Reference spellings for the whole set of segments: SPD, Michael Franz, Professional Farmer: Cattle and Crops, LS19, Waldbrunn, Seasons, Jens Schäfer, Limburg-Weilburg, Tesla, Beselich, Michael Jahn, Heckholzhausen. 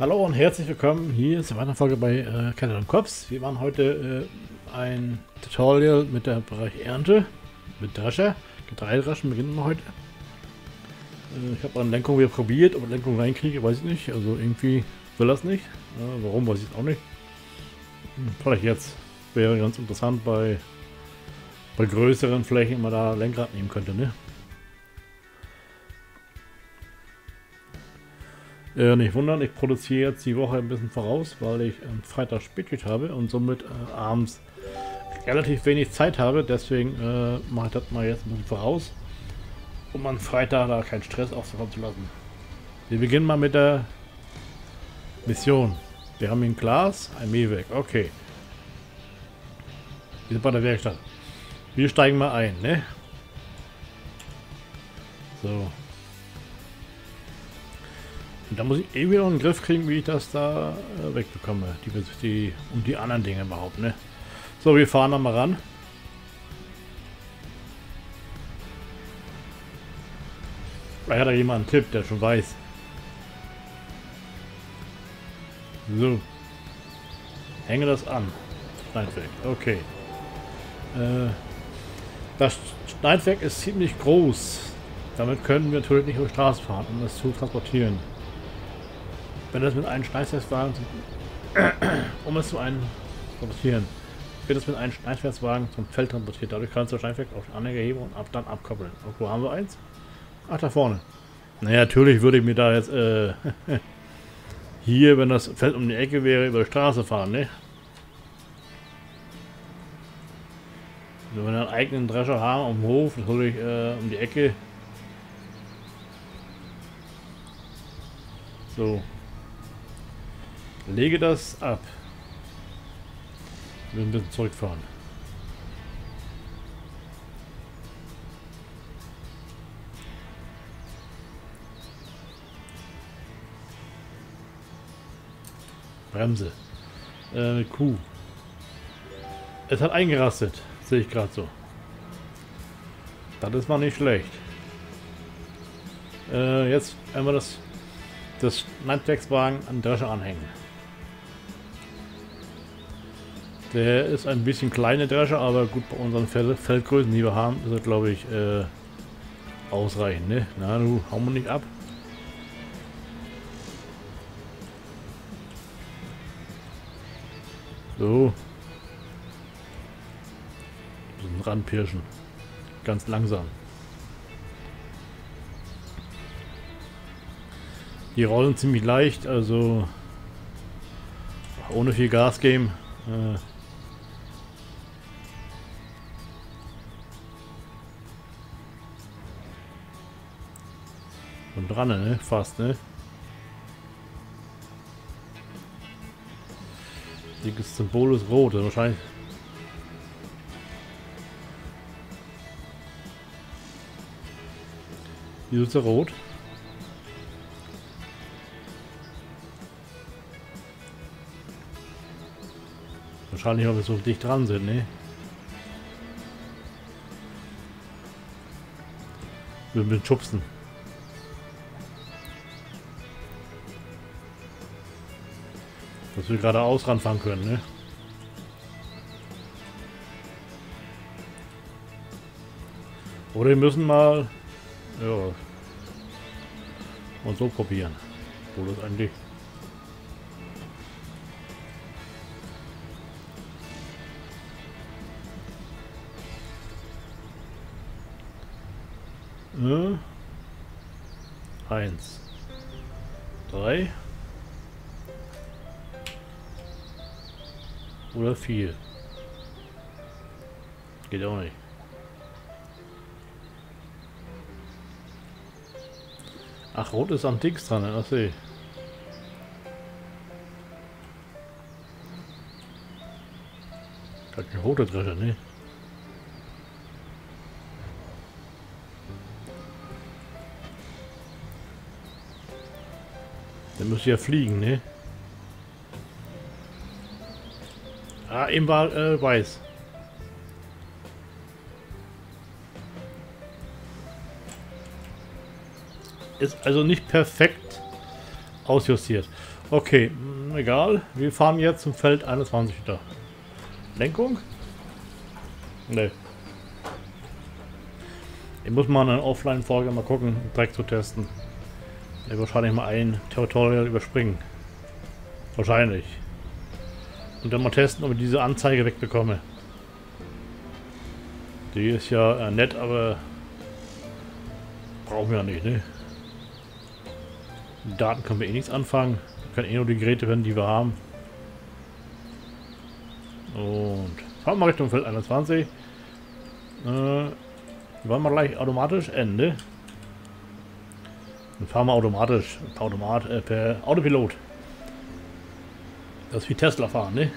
Hallo und herzlich willkommen, hier ist die weitere Folge bei Cattle and Crops. Wir machen heute ein Tutorial mit dem Bereich Ernte, mit Drescher, Getreidereschen beginnen wir heute. Ich habe an Lenkung wieder probiert, ob ich Lenkung reinkriege, weiß ich nicht, also irgendwie will das nicht, warum weiß ich auch nicht. Vielleicht jetzt, wäre ganz interessant bei größeren Flächen, man da Lenkrad nehmen könnte, ne? Nicht wundern, ich produziere jetzt die Woche ein bisschen voraus, weil ich am Freitag Spätschicht habe und somit abends relativ wenig Zeit habe. Deswegen mache ich das mal jetzt ein bisschen voraus, um am Freitag da keinen Stress aufzukommen zu lassen. Wir beginnen mal mit der Mission. Wir haben hier ein Glas, ein Mähwerk. Okay. Wir sind bei der Werkstatt. Wir steigen mal ein, ne? So. Und da muss ich irgendwie noch einen Griff kriegen, wie ich das da wegbekomme. Die und die anderen Dinge überhaupt, ne? So, wir fahren da mal ran. Vielleicht hat da jemand einen Tipp, der schon weiß. So. Hänge das an. Schneidwerk. Okay. Das Schneidwerk ist ziemlich groß. Damit können wir natürlich nicht über die Straße fahren, um das zu transportieren. Wenn das mit einem Schneidwerkswagen zum Feld transportiert, dadurch kannst du das Schneidwerk auf den Anhänger heben und dann abkoppeln. Und wo haben wir eins? Ach, da vorne. Naja, natürlich würde ich mir da jetzt hier, wenn das Feld um die Ecke wäre, über die Straße fahren, ne? Also wenn wir einen eigenen Drescher haben auf dem Hof, natürlich um die Ecke. So. Lege das ab. Wir müssen ein bisschen zurückfahren. Bremse. Kuh. Es hat eingerastet, sehe ich gerade so. Das ist mal nicht schlecht. Jetzt einmal das Schneidwerkswagen an den Drescher anhängen. Der ist ein bisschen kleiner Drescher, aber gut, bei unseren Feldgrößen, die wir haben, ist er, glaube ich, ausreichend. Ne? Na, du, hauen wir nicht ab. So. Ranpirschen. Ganz langsam. Die Rollen ziemlich leicht, also ohne viel Gas geben. Und dran, ne? Fast, ne? Dickes Symbol ist rot, wahrscheinlich. Hier ist er rot. Wahrscheinlich, weil wir so dicht dran sind, ne? Wir müssen schubsen. Dass wir geradeaus ranfahren können, ne? Oder wir müssen mal, ja, und so probieren. Wo das eigentlich. Ne? 1, 3 oder 4. Geht auch nicht. Ach, rot ist am dicksten dran, das sehe ich. Das ist ein roter Drescher, ne? Der müsste ja fliegen, ne? Ah, eben war weiß. Ist also nicht perfekt ausjustiert. Okay, egal. Wir fahren jetzt zum Feld 21 wieder. Lenkung? Ne. Ich muss mal in einer Offline-Folge mal gucken, um direkt zu testen. Ich werde wahrscheinlich mal ein Territorial überspringen. Wahrscheinlich. Und dann mal testen, ob ich diese Anzeige wegbekomme. Die ist ja nett, aber brauchen wir ja nicht, ne? Mit Daten können wir eh nichts anfangen. Wir können eh nur die Geräte werden, die wir haben. Und fahren wir Richtung Feld 21. Wollen wir gleich automatisch Ende. Dann fahren wir automatisch per Autopilot. Das ist wie Tesla fahren, ne?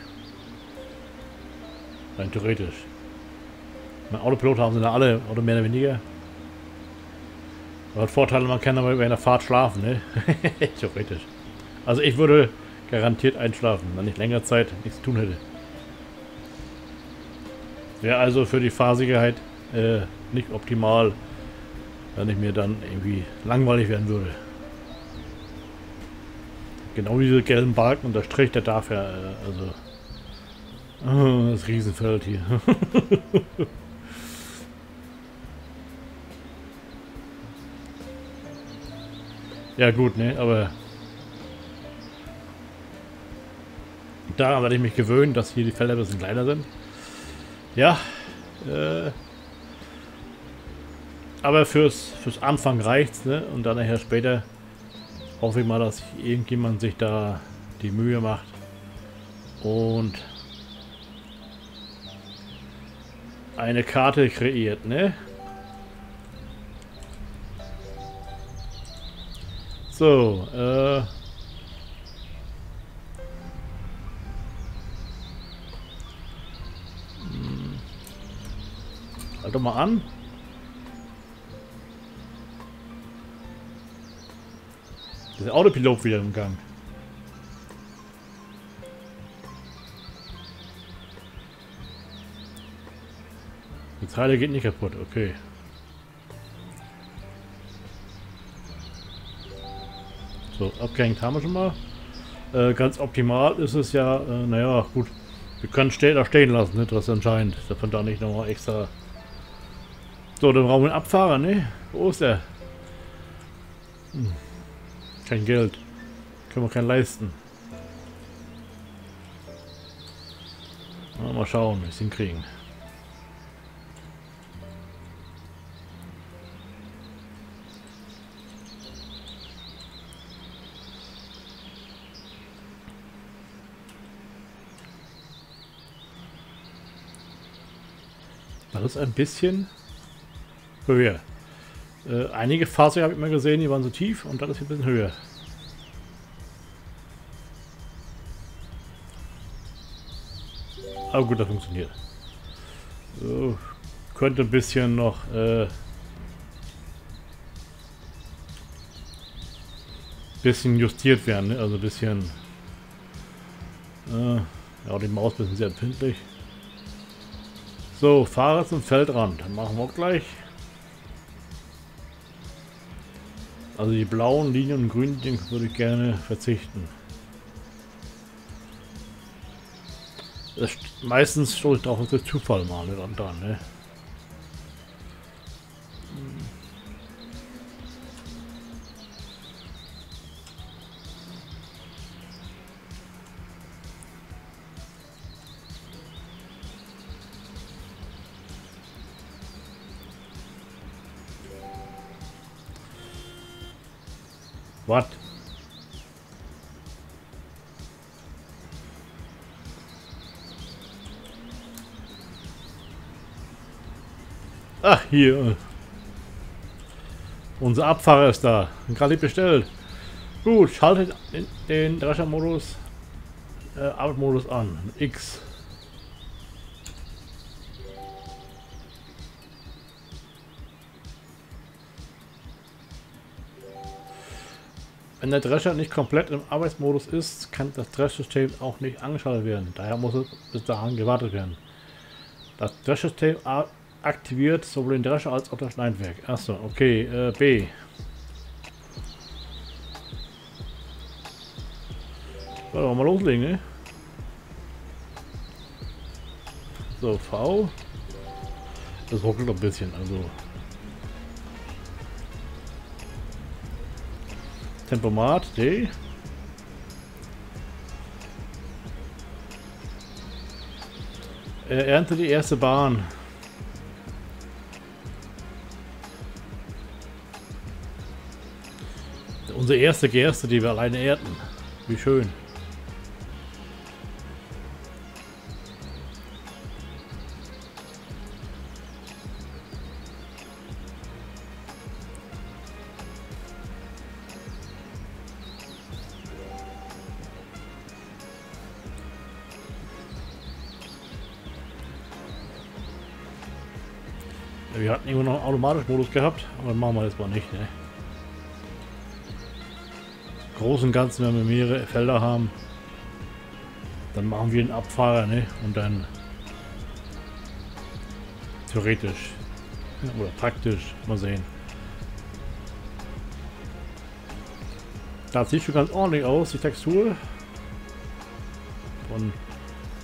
Rein theoretisch. Mein Autopilot haben sie da alle, oder mehr oder weniger. Man hat Vorteile, man kann aber bei einer Fahrt schlafen, ne? Theoretisch. Also ich würde garantiert einschlafen, wenn ich längere Zeit nichts zu tun hätte. Wäre also für die Fahrsicherheit nicht optimal, wenn ich mir dann irgendwie langweilig werden würde. Genau diese gelben Balken und der Strich, der darf ja, also... das Riesenfeld hier. Ja gut, ne, aber... daran werde ich mich gewöhnen, dass hier die Felder ein bisschen kleiner sind. Ja, aber fürs Anfang reicht's, ne? Und dann nachher später hoffe ich mal, dass irgendjemand sich da die Mühe macht und eine Karte kreiert, ne? So, halt doch mal an. Das ist der Autopilot wieder im Gang. Die Zeile geht nicht kaputt, okay. So, abgehängt haben wir schon mal. Ganz optimal ist es ja, naja, gut. Wir können da stehen lassen, ne? Das ist entscheidend. Dass man da nicht nochmal extra... So, dann brauchen wir einen Abfahrer, ne? Wo ist der? Hm. Kein Geld. Können wir keinen leisten. Mal schauen, wie wir es hinkriegen. Das ist ein bisschen höher. Einige Fahrzeuge habe ich immer gesehen, die waren so tief und dann ist hier ein bisschen höher. Aber gut, das funktioniert. Könnte ein bisschen noch bisschen justiert werden, ne? Also ein bisschen ja, die Maus ist sehr empfindlich. So, Fahrer zum Feldrand. Dann machen wir auch gleich. Also die blauen Linien und grünen Linien würde ich gerne verzichten. Meistens stoße ich darauf durch Zufall mal dran, ne? Was? Ach, hier. Unser Abfahrer ist da. Gerade bestellt. Gut, schaltet den Dreschermodus, Arbeitsmodus an. X. Wenn der Drescher nicht komplett im Arbeitsmodus ist, kann das Dreschsystem auch nicht angeschaltet werden. Daher muss es bis dahin gewartet werden. Das Dreschsystem aktiviert sowohl den Drescher als auch das Schneidwerk. Achso, okay, B. Ja, dann mal loslegen, ne? So, V. Das ruckelt ein bisschen, also. Tempomat, D. Ernte die erste Bahn. Unsere erste Gerste, die wir alleine ernten. Wie schön. Wir hatten immer noch einen automatischen Modus gehabt, aber den machen wir jetzt mal nicht. Ne? Großen Ganzen, wenn wir mehrere Felder haben, dann machen wir einen Abfahrer, ne? Und dann theoretisch oder praktisch, mal sehen. Das sieht schon ganz ordentlich aus, die Textur.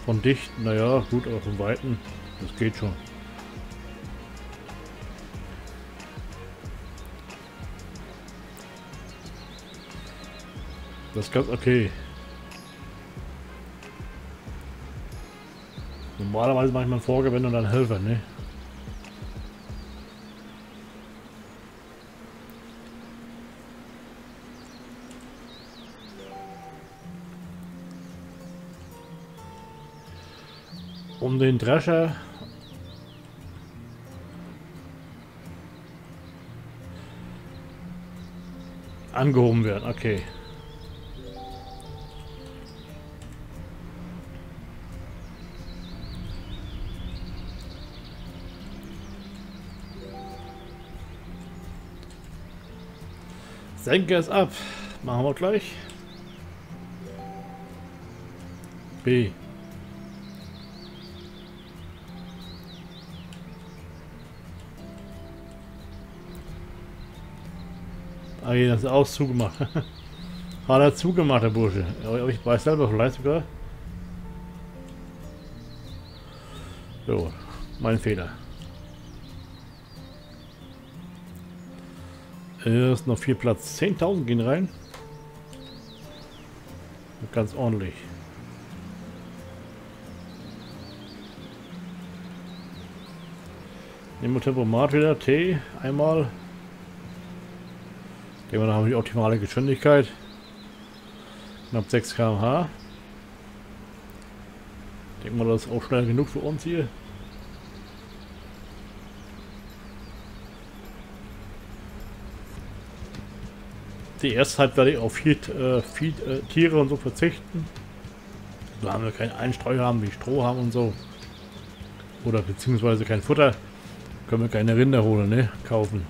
Von dicht, naja, gut, aber von Weiten, das geht schon. Das ist ganz okay. Normalerweise mache ich mal einen Vorgewinn und dann Helfer, ne? Um den Drescher angehoben werden, okay. Senker ist ab. Machen wir gleich. B. Ah je, das ist auch zugemacht. Hat er zugemacht, der Bursche. Aber ich weiß selber vielleicht sogar. So, mein Fehler. Ist noch viel Platz. 10.000 gehen rein. Ganz ordentlich. Nehmen wir Tempomat wieder. T einmal. Gehen wir, da haben wir die optimale Geschwindigkeit. Knapp 6 km/h. Denken wir, das ist auch schnell genug für uns hier. Die erste Zeit werde ich auf Tiere und so verzichten. Da haben wir keinen Einstreu haben, wie Stroh haben und so. Oder beziehungsweise kein Futter. Können wir keine Rinder holen, ne? Kaufen.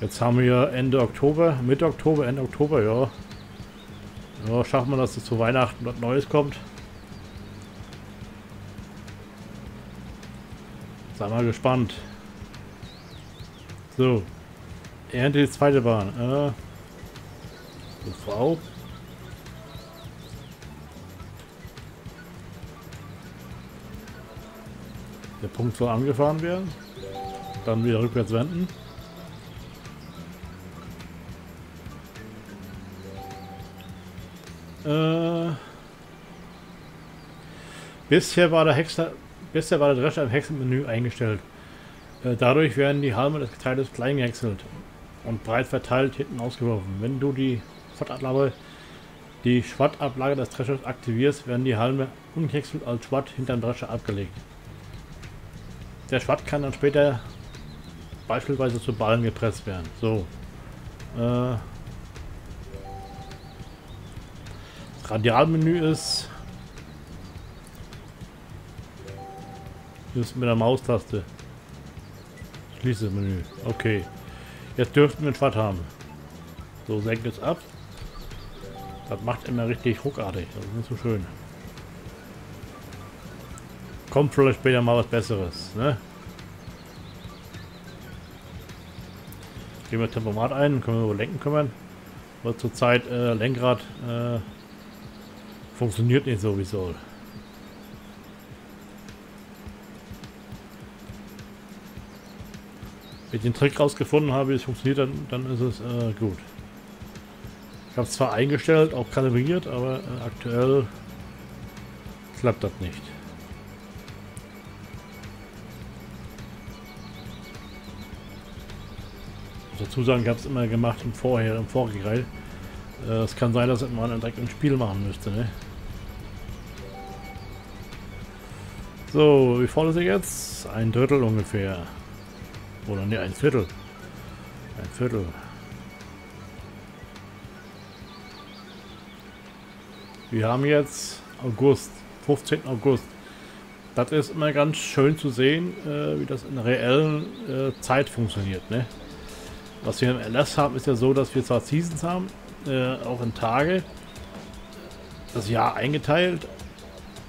Jetzt haben wir Ende Oktober, Mitte Oktober, Ende Oktober, ja. Ja, schaffen wir, dass es zu Weihnachten was Neues kommt. Sei mal gespannt. So. Ernte die zweite Bahn. V. Der Punkt soll angefahren werden. Dann wieder rückwärts wenden. Bisher war der Drescher im Häckselmenü eingestellt. Dadurch werden die Halme des Getreides klein gehäckselt und breit verteilt hinten ausgeworfen. Wenn du die Schwattablage des Dreschers aktivierst, werden die Halme ungehäckselt als Schwatt hinterm Drescher abgelegt. Der Schwatt kann dann später beispielsweise zu Ballen gepresst werden. So. Das Radialmenü ist mit der Maustaste. Schließe das Menü. Okay. Jetzt dürften wir einen Schwatt haben. So, senkt es ab. Das macht immer richtig ruckartig. Das ist nicht so schön. Kommt vielleicht später mal was Besseres. Ne? Geben wir Tempomat ein, können wir über Lenken kümmern. Aber zurzeit Lenkrad funktioniert nicht so wie soll. Wenn ich den Trick rausgefunden habe, wie es funktioniert, dann ist es gut. Ich habe es zwar eingestellt, auch kalibriert, aber aktuell klappt das nicht. Dazu sagen, ich habe es immer gemacht im vorigen Teil. Es kann sein, dass man direkt ein Spiel machen müsste, ne? So, wie voll ist er jetzt? Ein Drittel ungefähr. Oder ne, ein Viertel. Ein Viertel. Wir haben jetzt August, 15. August. Das ist immer ganz schön zu sehen, wie das in reellen Zeit funktioniert, ne? Was wir im LS haben, ist ja so, dass wir zwar Seasons haben, auch in Tage, das Jahr eingeteilt.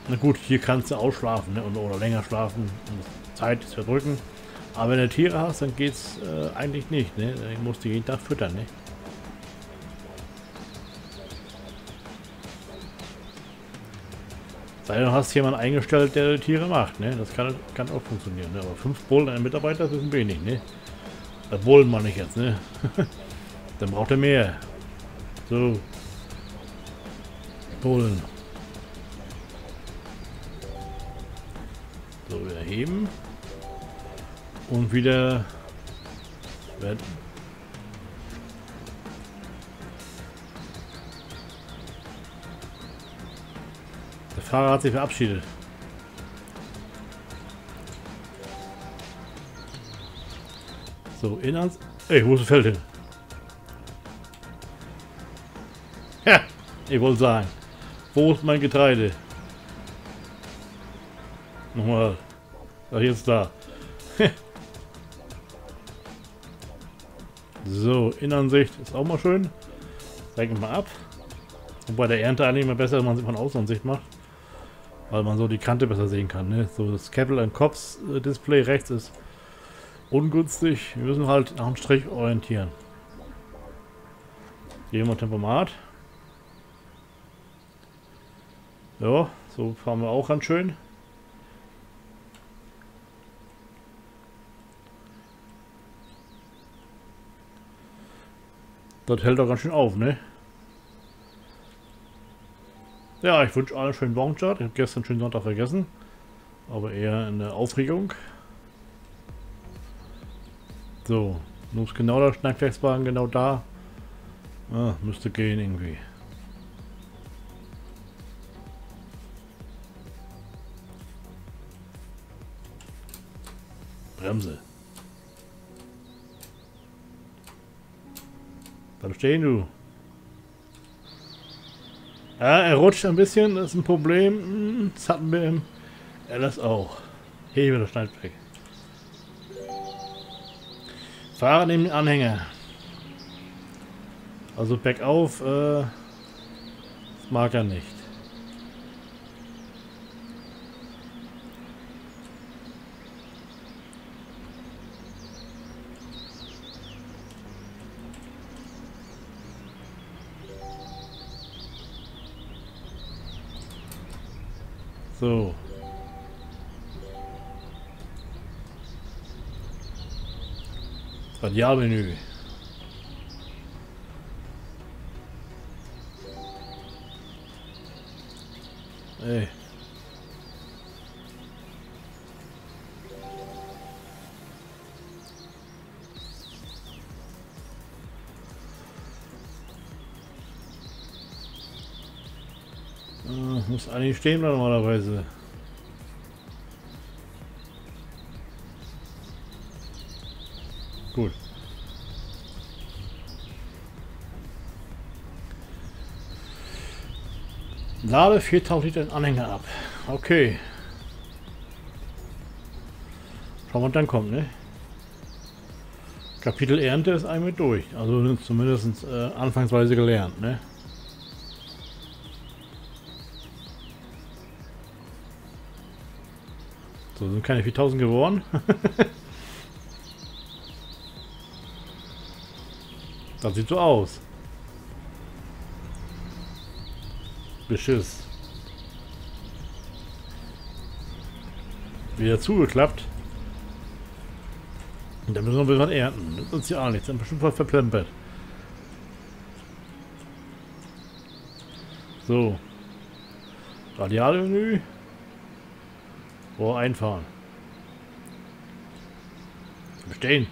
Na gut, hier kannst du ausschlafen, ne? oder länger schlafen, um Zeit zu verdrücken. Aber wenn du Tiere hast, dann geht es eigentlich nicht. Ne? Dann musst du jeden Tag füttern. Ne? Sei denn, du hast jemanden eingestellt, der die Tiere macht. Ne? Das kann auch funktionieren. Ne? Aber 5 Bullen, ein Mitarbeiter, das ist ein wenig. Ne? Das wollen wir nicht jetzt, ne? Dann braucht er mehr. So. Bullen. So, wieder heben. Und wieder wenden. Der Fahrer hat sich verabschiedet. So, in ans... Ey, wo ist das Feld hin? Ja, ich wollte sagen. Wo ist mein Getreide? Nochmal. Ach, jetzt da. So, Innenansicht ist auch mal schön. Zeigen wir mal ab. Und bei der Ernte eigentlich immer besser, wenn man sie von Außenansicht macht. Weil man so die Kante besser sehen kann. Ne? So das Cattle and Crops Display rechts ist ungünstig. Wir müssen halt nach dem Strich orientieren. Gehen wir Tempomat. Ja, so fahren wir auch ganz schön. Das hält doch ganz schön auf, ne? Ja, ich wünsche allen einen schönen Wochenstart. Ich habe gestern schönen Sonntag vergessen. Aber eher in der Aufregung. So, muss genau der Schneidwerkswagen genau da. Ah, müsste gehen irgendwie. Bremse. Bleib stehen, du. Ja, er rutscht ein bisschen, das ist ein Problem. Das hatten wir im LS auch. Hebe das Schneidwerk. Fahre neben den Anhänger. Also bergauf, das mag er nicht. So. Radialmenü. Ey. Muss eigentlich stehen da normalerweise. Gut. Lade 4000 Liter in Anhänger ab. Okay. Schauen wir, was dann kommt, ne? Kapitel Ernte ist einmal durch. Also zumindest anfangsweise gelernt, ne? So, sind keine 4000 geworden. Das sieht so aus. Beschiss. Wieder zugeklappt. Und dann müssen wir wieder was ernten. Das ist uns ja auch nichts. Dann bestimmt was verplempert. So. Radialmenü. Oh, einfahren. Bestehen.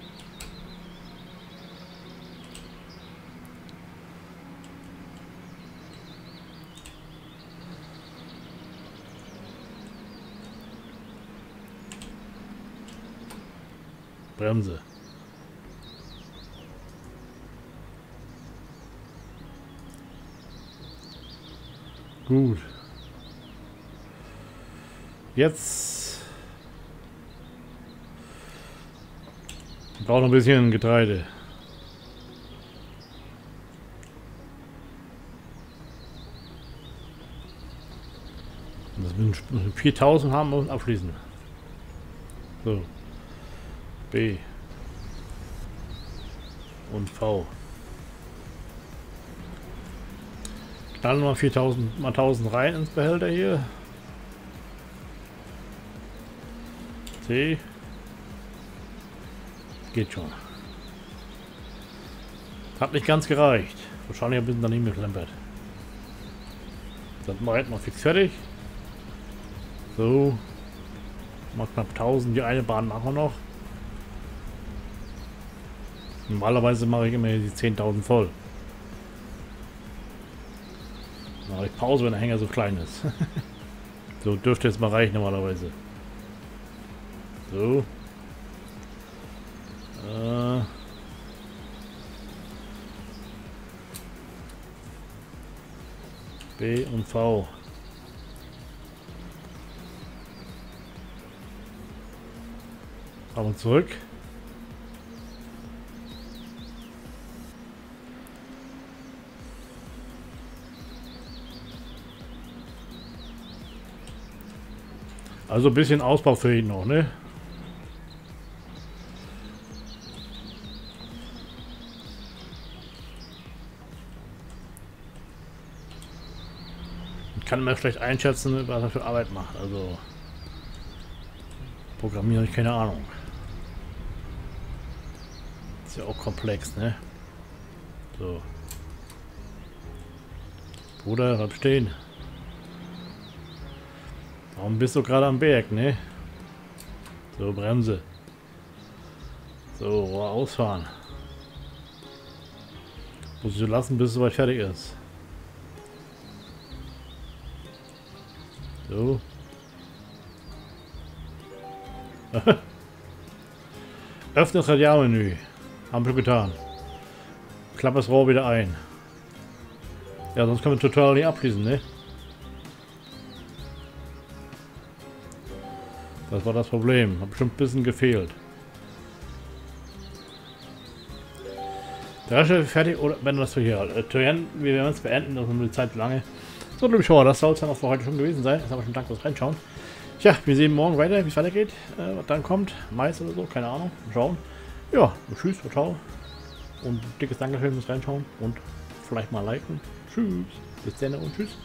Bremse. Gut. Jetzt braucht noch ein bisschen Getreide. Das müssen 4000 haben und abschließen. So. B und V. Knallen wir 4000 mal 1000 rein ins Behälter hier. C. Geht schon. Hat nicht ganz gereicht. Wahrscheinlich ein bisschen daneben geklempert. Dann machen wir fix fertig. So. Mal knapp 1000. Die eine Bahn machen wir noch. Normalerweise mache ich immer die 10.000 voll. Dann mache ich Pause, wenn der Hänger so klein ist. So dürfte es mal reichen normalerweise. So. B und V. Aber zurück. Also ein bisschen Ausbau für ihn noch, ne? Ich kann mir schlecht einschätzen, was er für Arbeit macht. Also programmiere ich keine Ahnung. Ist ja auch komplex, ne? So. Bruder, bleib stehen. Warum bist du gerade am Berg, ne? So, Bremse. So, ausfahren. Muss ich so lassen, bis es soweit fertig ist. So. Öffne das Radialmenü. Haben wir getan. Klapp das Rohr wieder ein. Ja, sonst können wir total nicht abschließen, ne? Das war das Problem. Hat bestimmt ein bisschen gefehlt. Der Rest fertig oder wenn das so hier halt. Wir werden es beenden, das ist die Zeit lange. So, liebe Schauer, das soll es dann auch für heute schon gewesen sein. Das habe ich schon dank fürs Reinschauen. Ja, wir sehen morgen weiter, wie es weitergeht. Was dann kommt, Mais oder so, keine Ahnung. Mal schauen. Ja, tschüss, ciao. Und dickes Dankeschön fürs Reinschauen und vielleicht mal liken. Tschüss, bis dann und tschüss.